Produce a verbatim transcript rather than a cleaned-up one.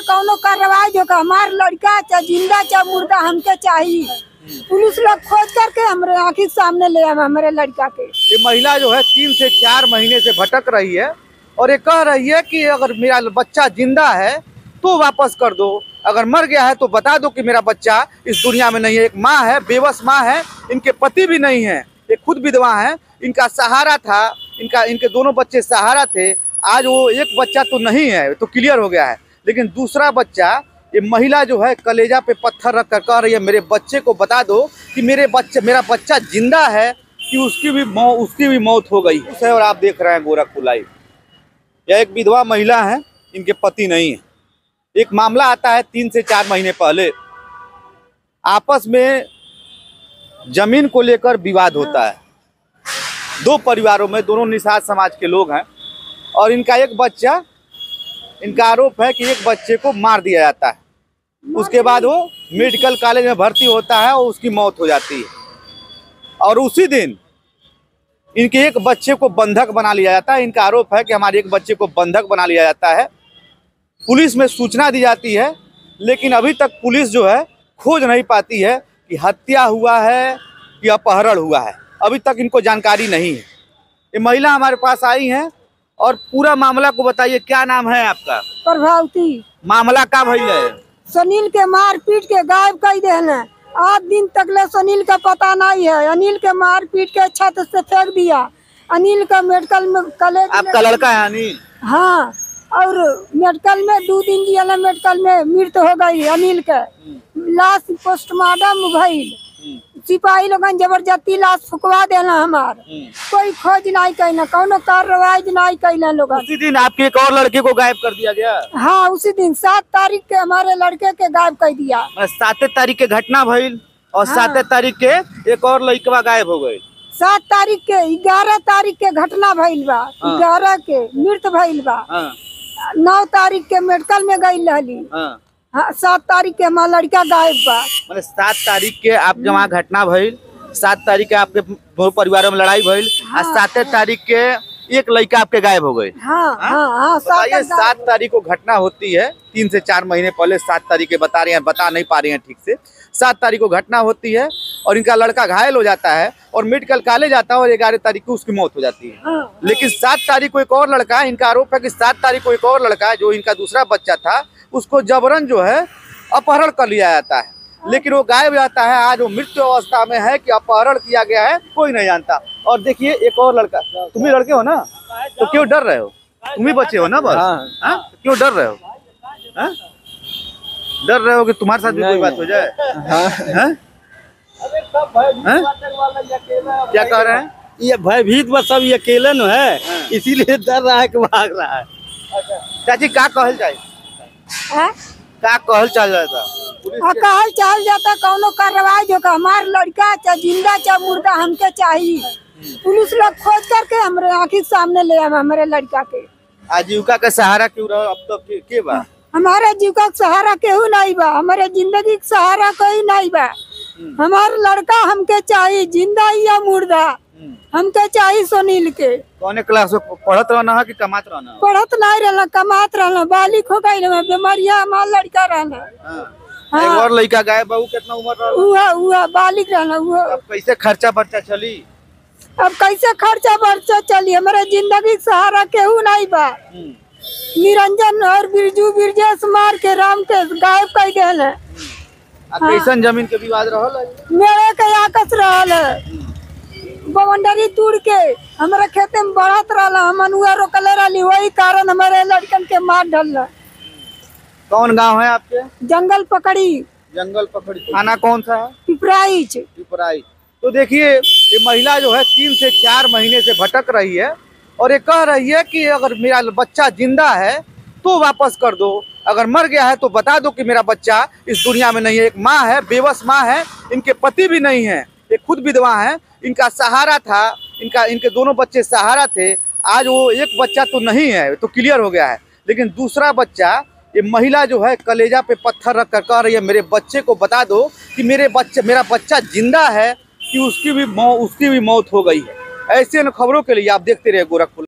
में कौनो कार्रवाई जो हमार लड़का चाहे जिंदा चाहे मुर्दा हमके चाहिए। पुलिस लोग खोज करके हमारे आँखी सामने ले आए हमारे लड़का के। ये महिला जो है तीन से चार महीने से भटक रही है और ये कह रही है कि अगर मेरा बच्चा जिंदा है तो वापस कर दो, अगर मर गया है तो बता दो कि मेरा बच्चा इस दुनिया में नहीं है। एक माँ है, बेबस माँ है, इनके पति भी नहीं है, ये खुद विधवा है, इनका सहारा था, इनका इनके दोनों बच्चे सहारा थे। आज वो एक बच्चा तो नहीं है तो क्लियर हो गया है, लेकिन दूसरा बच्चा ये महिला जो है कलेजा पे पत्थर रख कर कह रही है मेरे बच्चे को बता दो कि मेरे बच्चे मेरा बच्चा जिंदा है कि उसकी भी मौ, उसकी भी मौत हो गई है। और आप देख रहे हैं गोरखपुर लाइव। यह एक विधवा महिला है, इनके पति नहीं है। एक मामला आता है तीन से चार महीने पहले, आपस में जमीन को लेकर विवाद होता है दो परिवारों में, दोनों निषाद समाज के लोग हैं। और इनका एक बच्चा, इनका आरोप है कि एक बच्चे को मार दिया जाता है, उसके बाद वो मेडिकल कॉलेज में भर्ती होता है और उसकी मौत हो जाती है। और उसी दिन इनके एक बच्चे को बंधक बना लिया जाता है। इनका आरोप है कि हमारे एक बच्चे को बंधक बना लिया जाता है। पुलिस में सूचना दी जाती है, लेकिन अभी तक पुलिस जो है खोज नहीं पाती है कि हत्या हुआ है कि अपहरण हुआ है, अभी तक इनको जानकारी नहीं है। ये महिला हमारे पास आई हैं और पूरा मामला को बताइए। क्या नाम है आपका? प्रभावती। मामला का भैया है? सुनील के मार पीट के गायब कर देना, आठ दिन तक ले सुनील का पता नहीं है। अनिल के मार पीट के छत से फेंक दिया। अनिल का मेडिकल में कॉलेज, आपका लड़का है अनिल? हाँ। और मेडिकल में दो दिन जिया, मेडिकल में मृत्यु हो गई अनिल के। लाश पोस्टमार्टम भाई, सिपाही लोग जबरदस्ती लाश फुकवा देना। हमार कोई खोज नहीं कहना, कोनो कार्रवाई नहीं कहना लोग। उसी दिन आपके एक और लड़के को गायब कर दिया गया? हाँ, उसी दिन सात तारीख के हमारे लड़के के गायब कर दिया। सात तारीख के घटना भइल और हाँ। सात तारीख के एक और लड़का गायब हो गए। सात तारीख के, ग्यारह तारीख के घटना भइल बा, ग्यारह के मृत्यु भइल बा। नौ तारीख के मेडिकल में गई रहली। हाँ, सात तारीख के हमारा लड़का गायब बा। मतलब सात तारीख के आपके वहाँ घटना भइल, सात तारीख के आपके दो परिवारों में लड़ाई भइल और सात तारीख के एक लड़का आपके गायब हो गए। हाँ, हाँ, हाँ, बताइए। सात तारीख को घटना होती है, तीन से चार महीने पहले। सात तारीख के बता रहे हैं, बता नहीं पा रहे हैं ठीक से। सात तारीख को घटना होती है और इनका लड़का घायल हो जाता है और मेडिकल कॉलेज जाता है और ग्यारह तारीख को उसकी मौत हो जाती है। लेकिन सात तारीख को एक और लड़का, इनका आरोप है कि सात तारीख को एक और लड़का जो इनका दूसरा बच्चा था उसको जबरन जो है अपहरण कर लिया जाता है, लेकिन वो गायब जाता है। आज वो मृत्यु अवस्था में है कि अपहरण किया गया है, कोई नहीं जानता। और देखिए एक और लड़का, तुम ही लड़के हो ना, तो क्यों डर रहे हो? तुम ही बच्चे हो ना बस। हाँ, हाँ? क्यों डर रहे हो? हाँ? डर रहे हो कि तुम्हारे साथ भी कोई बात हो जाए? हाँ? हाँ? क्या कह रहे हैं? ये भयभीत बस, सब ये अकेला न है, इसीलिए डर रहा है कि भाग रहा है। चाची क्या कहल चाहिए? का कहल चल जाता, कहल चल जाता कौनो कार्रवाई जो हमार लड़का चाहे जिंदा चाहे मुर्दा हमके चाहिए। पुलिस लोग खोज करके हमारे आँखी सामने ले आए हमारे लड़का के। आजीविका का सहारा क्यों रहा अब तक? तो के बा हमारे आजीविका का सहारा केहू नहीं बा, हमारे जिंदगी का सहारा कोई नहीं बा। हमार लड़का हमके चाहिए, जिंदा या मुर्दा हमके चाहिए। सुनील के कौन क्लास में पढ़त रहना है कि कमात रहना? पढ़त नहीं रहना, कमात रहना। बालिक हो गई बीमारिया हमार लड़का रहना। हाँ। एक और लड़का गायब, कितना उम्र रहना? उहा, उहा, बालिक रहना। अब कैसे खर्चा बर्चा चली? अब कैसे खर्चा बर्चा चली, हमारे जिंदगी सहारा केहू नहीं बा। निरंजन और बिरजू बिरजेश मार के राम के गायब कर गए। कैसन जमीन के विवाद रहा? मेरे के आकस रहा, बाउंड्री तोड़ के हमारे खेत में बढ़त रहा, हम अनुआ रोकले रही, वही कारण हमारे लड़कन के मार डालना। कौन गांव है आपके? जंगल पकड़ी। जंगल पकड़ी। थाना कौन सा है? पिपराई। पिपराई। तो देखिए ये महिला जो है तीन से चार महीने से भटक रही है और ये कह रही है कि अगर मेरा बच्चा जिंदा है तो वापस कर दो, अगर मर गया है तो बता दो कि मेरा बच्चा इस दुनिया में नहीं है। एक माँ है, बेबस माँ है, इनके पति भी नहीं है, ये खुद विधवा है, इनका सहारा था, इनका इनके दोनों बच्चे सहारा थे। आज वो एक बच्चा तो नहीं है तो क्लियर हो गया है, लेकिन दूसरा बच्चा ये महिला जो है कलेजा पे पत्थर रख कर कह रही है मेरे बच्चे को बता दो कि मेरे बच्चे मेरा बच्चा जिंदा है कि उसकी भी मौ, उसकी भी मौत हो गई है। ऐसे इन खबरों के लिए आप देखते रहे गोरखपुर।